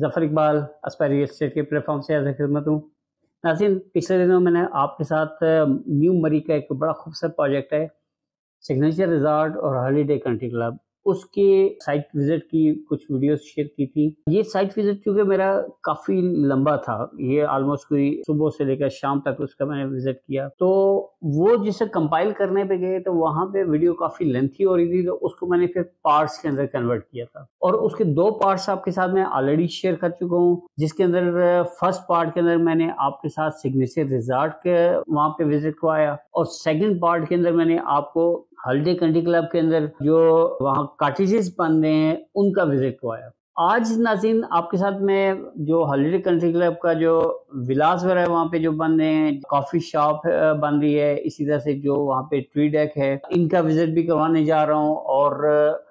Zafar Iqbal Aspire Estate के platform से हाजिर खिदमत हूँ। नाज़रीन, पिछले दिनों मैंने आपके साथ न्यू मरी का एक बड़ा खूबसूरत प्रोजेक्ट है सिग्नेचर रिजॉर्ट और हॉलीडे कंट्री क्लब, उसके साइट विज़िट की कुछ वीडियोस शेयर की थी। ये साइट विज़िट चूँकि मेरा काफ़ी लंबा था, ये ऑलमोस्ट कोई सुबह से लेकर शाम तक उसका मैंने विज़िट किया, तो वो जिसे कंपाइल करने पे गए तो वहाँ पे वीडियो काफ़ी लेंथी हो रही थी, तो उसको मैंने फिर पार्ट्स के अंदर कन्वर्ट किया था और उसके दो पार्ट्स आपके साथ मैं ऑलरेडी शेयर कर चुका हूँ। जिसके अंदर फर्स्ट पार्ट के अंदर मैंने आपके साथ सिग्नेचर रिजॉर्ट के वहाँ पे विज़िट करवाया और सेकेंड पार्ट के अंदर मैंने आपको हॉलीडे कंट्री क्लब के अंदर जो वहाँ काटेजेस बन रहे हैं उनका विजिट करवाया। आज नाज़रीन आपके साथ में जो हॉलीडे कंट्री क्लब का जो विलास वगैरह वहाँ पे जो बन रहे हैं, कॉफ़ी शॉप बन रही है, इसी तरह से जो वहाँ पे ट्री डेक है, इनका विजिट भी करवाने जा रहा हूँ। और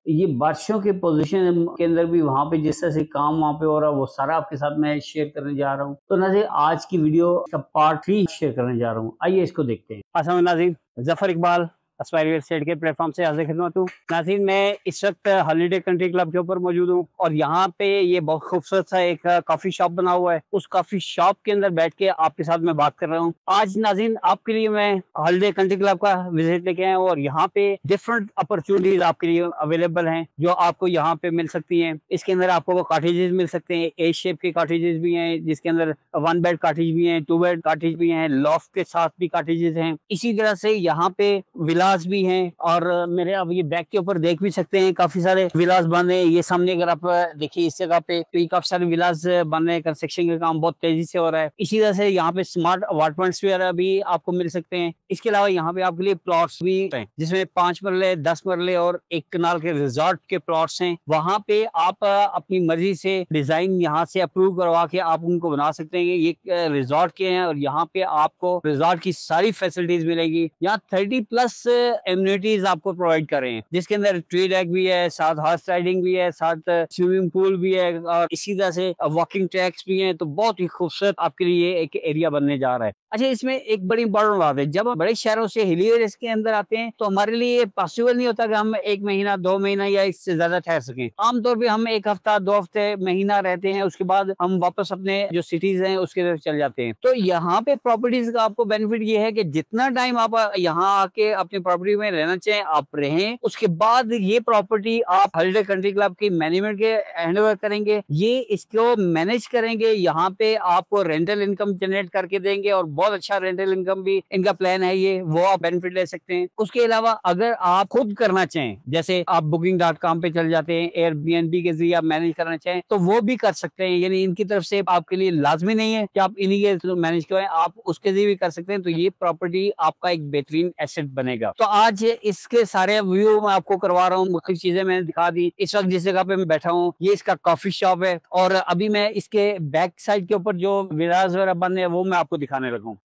ये बारिशों के पोजीशन के अंदर भी वहाँ पे जिस तरह से काम वहाँ पे हो रहा है वो सारा आपके साथ मैं शेयर करने जा रहा हूँ। तो नाज़रीन आज की वीडियो का पार्ट 3 शेयर करने जा रहा हूँ, आइए इसको देखते हैं। अस्सलाम नाज़रीन, जफ़र इकबाल अस्पायरी स्टेट के प्लेटफॉर्म से हाजिर खिदमत हूँ। नाज़रीन मैं इस वक्त हॉलीडे कंट्री क्लब के ऊपर मौजूद हूँ और यहाँ पे ये बहुत खूबसूरत सा एक कॉफ़ी शॉप बना हुआ है, उस कॉफ़ी शॉप के अंदर बैठ के आपके साथ मैं बात कर रहा हूँ। आज नाज़रीन आपके लिए मैं हॉलीडे कंट्री क्लब का विजिट लेके आया हूँ और यहाँ पे डिफरेंट अपॉर्चुनिटीज आपके लिए अवेलेबल है जो आपको यहाँ पे मिल सकती है। इसके अंदर आपको वो कॉटेजेस मिल सकते हैं, ए शेप के कॉटेजेस भी हैं जिसके अंदर 1 बेड कॉटेज भी हैं, 2 बेड कॉटेज भी हैं, लॉफ्ट के साथ भी कॉटेजेस हैं। इसी तरह से यहाँ पे विला भी हैं और मेरे अब ये बैक के ऊपर देख भी सकते हैं काफी सारे विलास बने हैं। ये सामने अगर आप देखिए इस जगह पे तो ये काफी सारे विलास बने, कंस्ट्रक्शन का काम बहुत तेजी से हो रहा है। इसी तरह से यहाँ पे स्मार्ट अपार्टमेंट्स वगैरह भी आपको मिल सकते हैं। इसके अलावा यहाँ पे आपके लिए प्लॉट्स भी हैं जिसमें 5 मरले, 10 मरले और 1 कनाल के रिजॉर्ट के प्लॉट्स हैं। वहाँ पे आप अपनी मर्जी से डिजाइन यहाँ से अप्रूव करवा के आप उनको बना सकते हैं। ये रिजॉर्ट के हैं और यहाँ पे आपको रिजॉर्ट की सारी फैसिलिटीज मिलेगी। यहाँ 30+ एम्यूनिटीज आपको प्रोवाइड कर रहे हैं जिसके अंदर ट्री डेक भी है, साथ हॉर्स राइडिंग भी है, साथ स्विमिंग पूल भी है और इसी तरह से वॉकिंग ट्रैक्स भी हैं। तो बहुत ही खूबसूरत आपके लिए एक एरिया बनने जा रहा है। अच्छा, इसमें एक बड़ी इंपॉर्टेंट बात है, जब हम बड़े शहरों से हिली एरियाज के अंदर आते हैं तो हमारे लिए पॉसिबल नहीं होता कि हम 1 महीना, 2 महीना या इससे ज्यादा ठहर सकें। आमतौर पर हम 1 हफ्ता, 2 हफ्ते, महीना रहते हैं, उसके बाद हम वापस अपने जो सिटीज हैं उसके तरफ चले जाते हैं। तो यहाँ पे प्रॉपर्टीज का आपको बेनिफिट ये है कि जितना टाइम आप यहाँ आके अपने प्रॉपर्टी में रहना चाहिए आप रहें, उसके बाद ये प्रॉपर्टी आप हॉलीडे कंट्री क्लब की मैनेजमेंट के हैंडओवर करेंगे, ये इसको मैनेज करेंगे, यहाँ पे आपको रेंटल इनकम जनरेट करके देंगे और बहुत अच्छा रेंटल इनकम भी इनका प्लान है, ये वो आप बेनिफिट ले सकते हैं। उसके अलावा अगर आप खुद करना चाहें, जैसे आप booking.com पे चले जाते हैं, एयरबीएनबी के जरिए आप मैनेज करना चाहें तो वो भी कर सकते हैं, यानी इनकी तरफ से आपके लिए लाजमी नहीं है कि आप इन्हीं के मैनेज करवाएं, आप उसके जरिए भी कर सकते हैं। तो ये प्रॉपर्टी आपका एक बेहतरीन एसेट बनेगा। तो आज इसके सारे व्यू मैं आपको करवा रहा हूँ, मुख्य चीजें मैंने दिखा दी। इस वक्त जिस जगह पे मैं बैठा हूँ ये इसका कॉफी शॉप है और अभी मैं इसके बैक साइड के ऊपर जो विलास वगैरह बने हैं वो मैं आपको दिखाने लगा हूँ।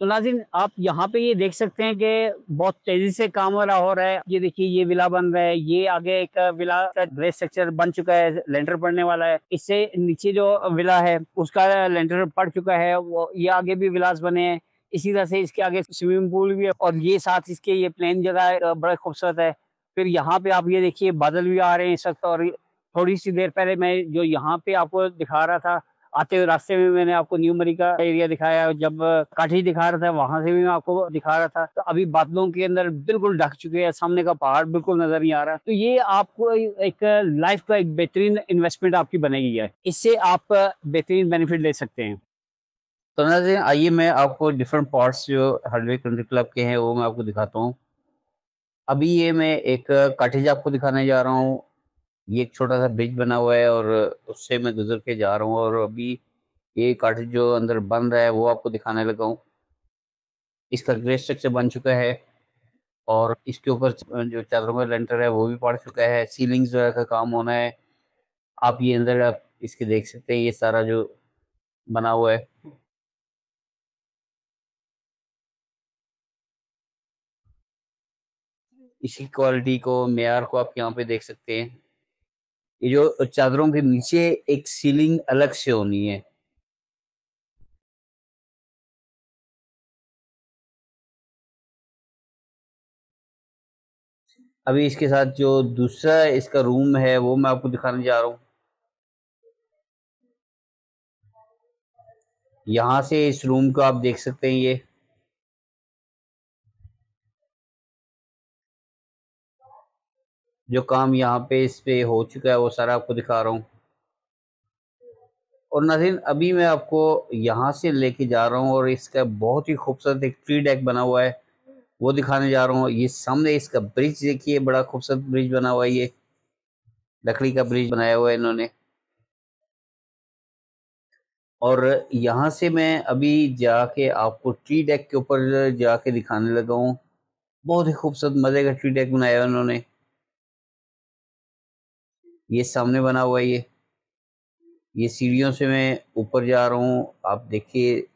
तो नाज़रीन आप यहाँ पे ये देख सकते हैं कि बहुत तेजी से काम वाला हो रहा है। ये देखिए ये विला बन रहा है, ये आगे एक विला का ग्रेस स्ट्रक्चर बन चुका है, लेंटर पड़ने वाला है, इससे नीचे जो विला है उसका लेंटर पड़ चुका है, वो ये आगे भी विलास बने हैं। इसी तरह से इसके आगे स्विमिंग पूल भी है और ये साथ इसके ये प्लेन जगह है, बड़ा खूबसूरत है। फिर यहाँ पे आप ये देखिए बादल भी आ रहे हैं इस वक्त और थोड़ी सी देर पहले मैं जो यहाँ पे आपको दिखा रहा था आते हुए रास्ते में मैंने आपको न्यू मरी का एरिया दिखाया, जब काठी दिखा रहा था वहां से भी मैं आपको दिखा रहा था। तो अभी बादलों के अंदर बिल्कुल ढक चुके हैं, सामने का पहाड़ बिल्कुल नजर नहीं आ रहा। तो ये आपको एक लाइफ का एक बेहतरीन इन्वेस्टमेंट आपकी बनेगी है, इससे आप बेहतरीन बेनिफिट ले सकते हैं। तो नाज़रीन आइए मैं आपको डिफरेंट पार्ट्स जो हॉलीडे कंट्री क्लब के हैं वो मैं आपको दिखाता हूँ। अभी ये मैं एक काटेज आपको दिखाने जा रहा हूँ, ये एक छोटा सा ब्रिज बना हुआ है और उससे मैं गुजर के जा रहा हूँ और अभी ये कॉटेज जो अंदर बन रहा है वो आपको दिखाने लगा हूँ। इसका ग्रे स्ट्रक्चर बन चुका है और इसके ऊपर जो चादरों का लेंटर है वो भी पड़ चुका है, सीलिंग्स वगैरह का काम होना है। आप ये अंदर आप इसके देख सकते हैं, ये सारा जो बना हुआ है। इसकी क्वालिटी को, मेयार को आप यहाँ पे देख सकते हैं। ये जो चादरों के नीचे एक सीलिंग अलग से होनी है। अभी इसके साथ जो दूसरा इसका रूम है वो मैं आपको दिखाने जा रहा हूँ। यहाँ से इस रूम को आप देख सकते हैं, ये जो काम यहाँ पे इस पे हो चुका है वो सारा आपको दिखा रहा हूँ। और नाज़रीन अभी मैं आपको यहाँ से लेके जा रहा हूँ और इसका बहुत ही खूबसूरत एक ट्री डेक बना हुआ है वो दिखाने जा रहा हूँ। ये सामने इसका ब्रिज देखिए, बड़ा खूबसूरत ब्रिज बना हुआ है, ये लकड़ी का ब्रिज बनाया हुआ है इन्होंने। और यहाँ से मैं अभी जाके आपको ट्री डेक के ऊपर जाके दिखाने लगा हूँ। बहुत ही खूबसूरत मज़े का ट्री डेक बनाया है इन्होंने, ये सामने बना हुआ है। ये सीढ़ियों से मैं ऊपर जा रहा हूँ, आप देखिए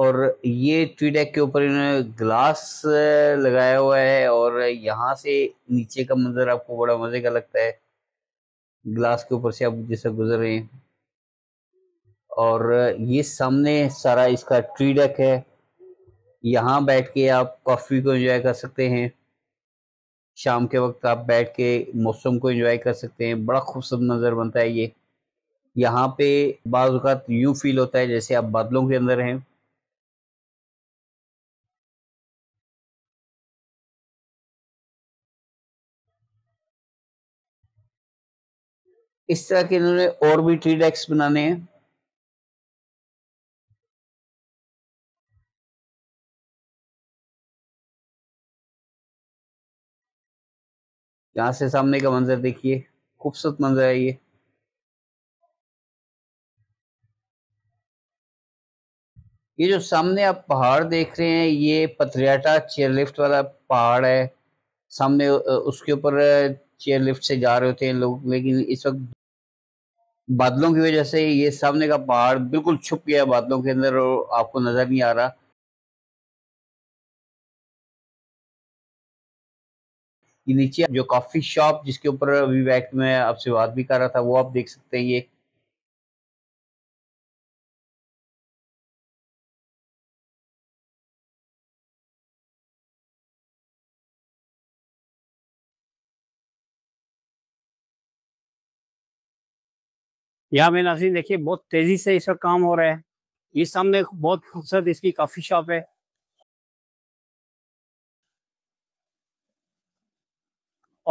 और ये ट्री डेक के ऊपर इन्होंने ग्लास लगाया हुआ है और यहाँ से नीचे का मंजर आपको बड़ा मजे का लगता है। ग्लास के ऊपर से आप जैसे गुजर रहे हैं और ये सामने सारा इसका ट्री डेक है। यहाँ बैठ के आप कॉफ़ी को एंजॉय कर सकते हैं, शाम के वक्त आप बैठ के मौसम को एंजॉय कर सकते हैं, बड़ा खूबसूरत मंजर बनता है ये। यहाँ पे बाज़ औक़ात यूँ फील होता है जैसे आप बादलों के अंदर हैं। इस तरह के इन्होंने और भी ट्री डेक्स बनाने हैं। यहाँ से सामने का मंजर देखिए, खूबसूरत मंजर है ये। जो सामने आप पहाड़ देख रहे हैं ये पत्रियाटा चेयरलिफ्ट वाला पहाड़ है। सामने उसके ऊपर चेयरलिफ्ट से जा रहे होते हैं लोग, लेकिन इस वक्त बादलों की वजह से ये सामने का पहाड़ बिल्कुल छुप गया बादलों के अंदर और आपको नजर नहीं आ रहा। ये नीचे जो कॉफी शॉप जिसके ऊपर अभी बैठ में आपसे बात भी कर रहा था वो आप देख सकते हैं। ये यहाँ में नाज़रीन देखिए बहुत तेज़ी से इस पर काम हो रहा है। ये सामने बहुत खूबसूरत इसकी कॉफ़ी शॉप है।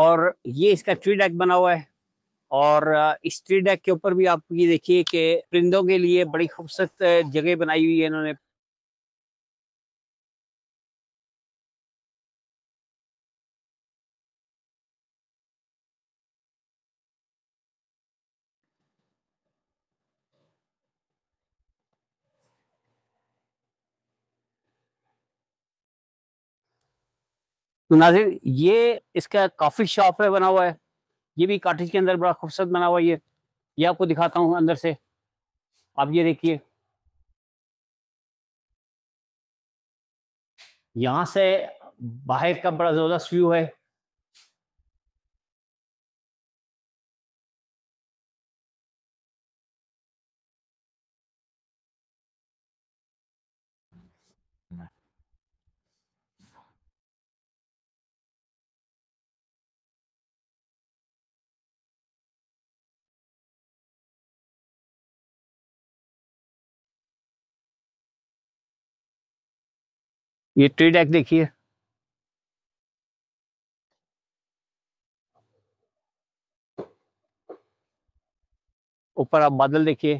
और ये इसका ट्री डेक बना हुआ है और इस ट्री डेक के ऊपर भी आप ये देखिए कि परिंदों के लिए बड़ी खूबसूरत जगह बनाई हुई है इन्होंने। तो नाज़रीन ये इसका कॉफ़ी शॉप है बना हुआ है, ये भी कॉटेज के अंदर बड़ा खूबसूरत बना हुआ है। ये आपको दिखाता हूँ अंदर से, आप ये देखिए। यहाँ से बाहर का बड़ा ज़बरदस्त व्यू है। ये ट्री डेक देखिए, ऊपर आप बादल देखिए।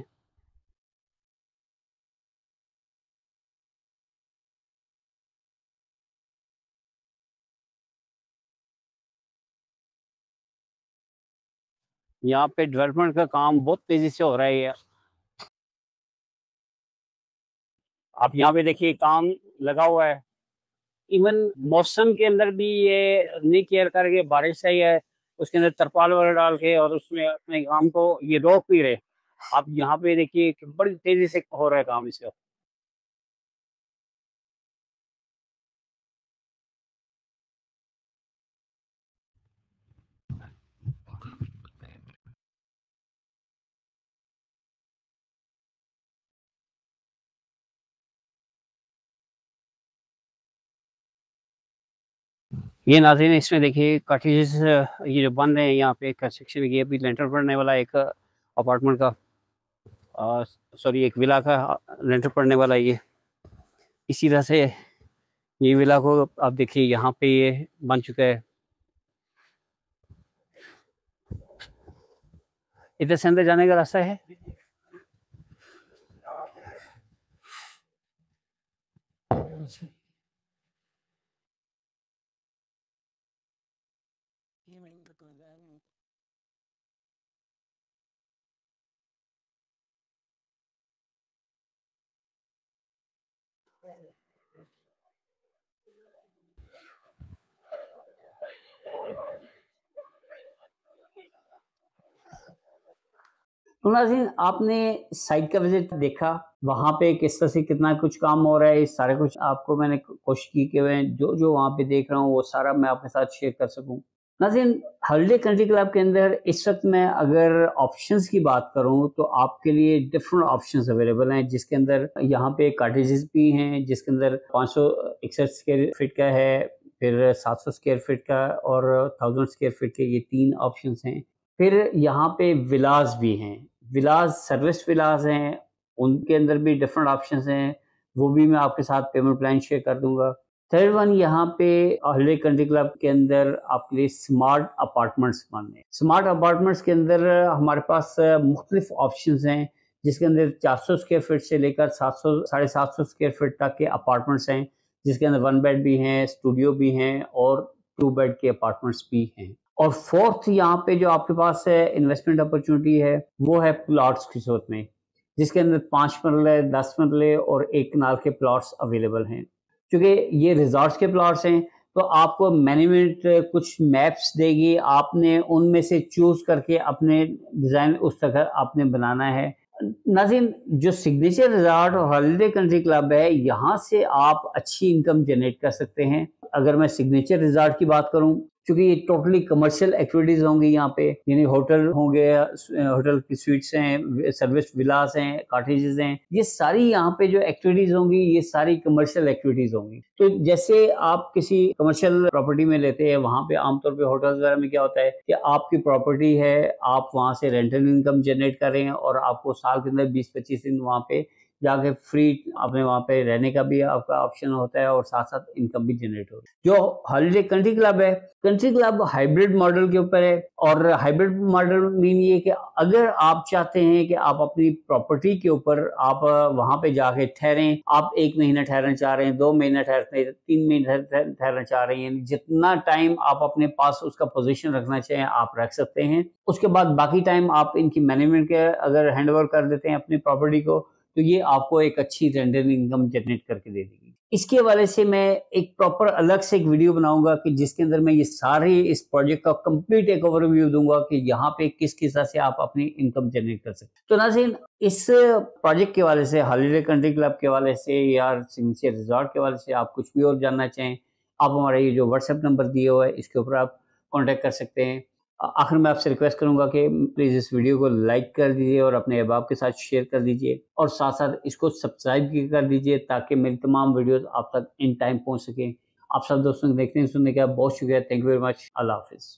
यहाँ पे डेवलपमेंट का काम बहुत तेजी से हो रहा है यार। आप यहाँ पे देखिए काम लगा हुआ है। इवन मौसम के अंदर भी ये नहीं केयर करके, बारिश आई है उसके अंदर तरपाल वगैरह डाल के और उसमें अपने काम को ये रोक भी रहे। आप यहाँ पे देखिए कि बड़ी तेजी से हो रहा है काम इसका। ये नाज़रीन इसमें देखिए कॉटेजेस ये जो बन रहे हैं, यहाँ पे कंस्ट्रक्शन ये भी लेंटर पड़ने वाला एक अपार्टमेंट का, सॉरी एक विला का लेंटर पड़ने वाला है। ये इसी तरह से ये विला को आप देखिए यहाँ पे ये बन चुका है। इधर से अंदर जाने का रास्ता है। तो नाज़रीन आपने साइट का विजिट देखा, वहाँ पे किस तरह से कितना कुछ काम हो रहा है, सारा कुछ आपको मैंने कोशिश की कि मैं जो जो वहाँ पे देख रहा हूँ वो सारा मैं आपके साथ शेयर कर सकूँ। नाज़रीन हॉलिडे कंट्री क्लब के अंदर इस वक्त मैं अगर ऑप्शंस की बात करूँ तो आपके लिए डिफरेंट ऑप्शंस अवेलेबल हैं, जिसके अंदर यहाँ पे कॉटेजेस भी हैं, जिसके अंदर 561 स्क्वायर फीट का है, फिर 700 स्क्वायर फीट का और 1000 स्क्वायर फीट के, ये तीन ऑप्शंस हैं। फिर यहाँ पे विलास भी हैं, विलास सर्विस विलास हैं, उनके अंदर भी डिफरेंट ऑप्शंस हैं, वो भी मैं आपके साथ पेमेंट प्लान शेयर कर दूंगा। थर्ड वन यहाँ पे हॉलिडे कंट्री क्लब के अंदर आपके लिए स्मार्ट अपार्टमेंट्स बन रहे हैं। स्मार्ट अपार्टमेंट्स के अंदर हमारे पास मुख्तलिफ ऑप्शंस हैं, जिसके अंदर 400 स्क्वायर फीट से लेकर 700 स्क्वायर फीट तक के अपार्टमेंट्स हैं, जिसके अंदर 1 बेड भी हैं, स्टूडियो भी हैं और 2 बेड के अपार्टमेंट्स भी हैं। और फोर्थ यहाँ पे जो आपके पास है इन्वेस्टमेंट अपॉर्चुनिटी है वो है प्लॉट्स की सूरत में, जिसके अंदर 5 मरले, 10 मरले और 1 कनाल के प्लॉट्स अवेलेबल हैं। क्योंकि ये रिजॉर्ट्स के प्लॉट्स हैं तो आपको मैनेजमेंट कुछ मैप्स देगी, आपने उनमें से चूज करके अपने डिज़ाइन उस तरह आपने बनाना है। नाज़रीन जो सिग्नेचर रिजॉर्ट और हॉलिडे कंट्री क्लब है, यहाँ से आप अच्छी इनकम जनरेट कर सकते हैं। अगर मैं सिग्नेचर रिजॉर्ट की बात करूँ, क्योंकि ये टोटली कमर्शियल एक्टिविटीज़ होंगी यहाँ पे, यानी होटल होंगे, होटल की स्वीट्स हैं, सर्विस विलास हैं, कॉटेजेस हैं, ये सारी यहाँ पे जो एक्टिविटीज़ होंगी ये सारी कमर्शियल एक्टिविटीज़ होंगी। तो जैसे आप किसी कमर्शियल प्रॉपर्टी में लेते हैं, वहाँ पे आमतौर पे होटल्स वगैरह में क्या होता है कि आपकी प्रॉपर्टी है, आप वहाँ से रेंटल इनकम जनरेट कर रहे हैं और आपको साल के अंदर 20-25 दिन वहाँ पे जाके फ्री आपने वहाँ पे रहने का भी आपका ऑप्शन होता है और साथ साथ इनकम भी जनरेट हो। जो हॉलिडे कंट्री क्लब है, कंट्री क्लब हाइब्रिड मॉडल के ऊपर है और हाइब्रिड मॉडल मीन ये कि अगर आप चाहते हैं कि आप अपनी प्रॉपर्टी के ऊपर आप वहाँ पे जाके ठहरें, आप 1 महीना ठहरना चाह रहे हैं, 2 महीना ठहरते, 3 महीना ठहरना चाह रहे हैं, जितना टाइम आप अपने पास उसका पोजिशन रखना चाहें आप रख सकते हैं। उसके बाद बाकी टाइम आप इनकी मैनेजमेंट के अगर हैंड ओवर कर देते हैं अपनी प्रॉपर्टी को, तो ये आपको एक अच्छी रेंटल इनकम जनरेट करके दे देगी। इसके हवाले से मैं एक प्रॉपर अलग से एक वीडियो बनाऊंगा कि जिसके अंदर मैं ये सारे इस प्रोजेक्ट का कंप्लीट एक ओवरव्यू दूंगा कि यहाँ पे किस किस तरह से आप अपनी इनकम जनरेट कर सकते। तो नाज़रीन इस प्रोजेक्ट के हवाले से, हॉलिडे कंट्री क्लब के हवाले से या सिग्नेचर रिजॉर्ट के हवाले से आप कुछ भी और जानना चाहें, आप हमारा ये जो व्हाट्सएप नंबर दिया हुआ है इसके ऊपर आप कॉन्टैक्ट कर सकते हैं। आखिर में आपसे रिक्वेस्ट करूंगा कि प्लीज़ इस वीडियो को लाइक कर दीजिए और अपने अहबाब के साथ शेयर कर दीजिए और साथ साथ इसको सब्सक्राइब भी कर दीजिए ताकि मेरी तमाम वीडियोस आप तक इन टाइम पहुंच सकें। आप सब दोस्तों को देखने सुनने का बहुत शुक्रिया। Thank you very much. अल्लाह हाफिज़।